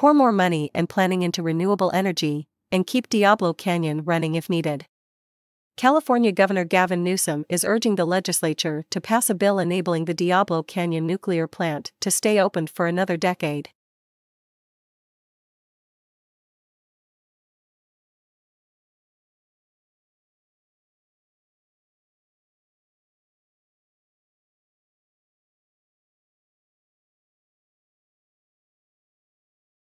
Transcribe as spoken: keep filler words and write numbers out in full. pour more money and planning into renewable energy, and keep Diablo Canyon running if needed. California Governor Gavin Newsom is urging the legislature to pass a bill enabling the Diablo Canyon nuclear plant to stay open for another decade.